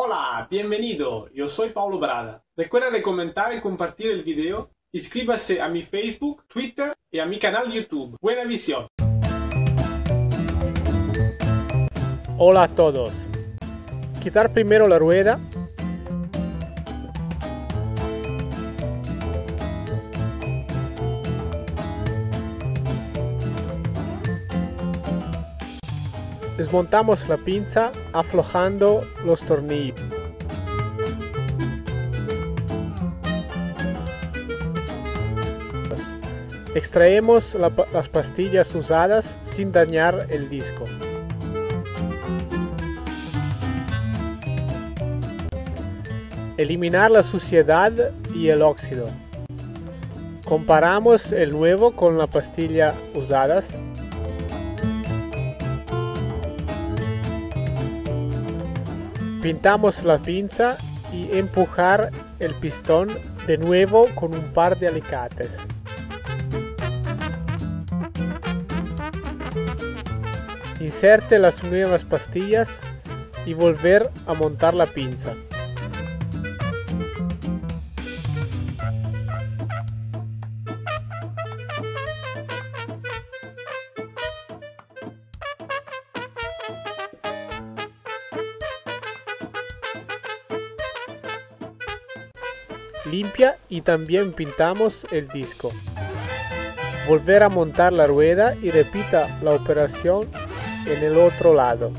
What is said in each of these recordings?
Hola, bienvenido, yo soy Paolo Brada. Recuerda de comentar y compartir el video. Inscríbase a mi Facebook, Twitter y a mi canal de YouTube. Buena visión. Hola a todos. Quitar primero la rueda. Desmontamos la pinza aflojando los tornillos. Extraemos las pastillas usadas sin dañar el disco. Eliminar la suciedad y el óxido. Comparamos el nuevo con la pastilla usadas. Pintamos la pinza y empujar el pistón de nuevo con un par de alicates. Inserte las nuevas pastillas y volver a montar la pinza. Limpia y también pintamos el disco. Volver a montar la rueda y repita la operación en el otro lado.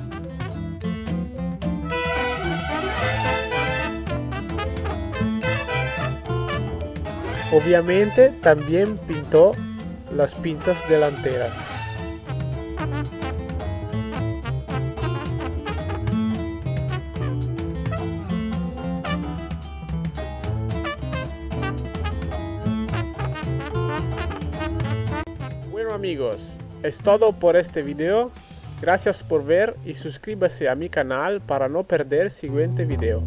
Obviamente también pintó las pinzas delanteras. Bueno amigos, es todo por este video. Gracias por ver y suscríbase a mi canal para no perder el siguiente video.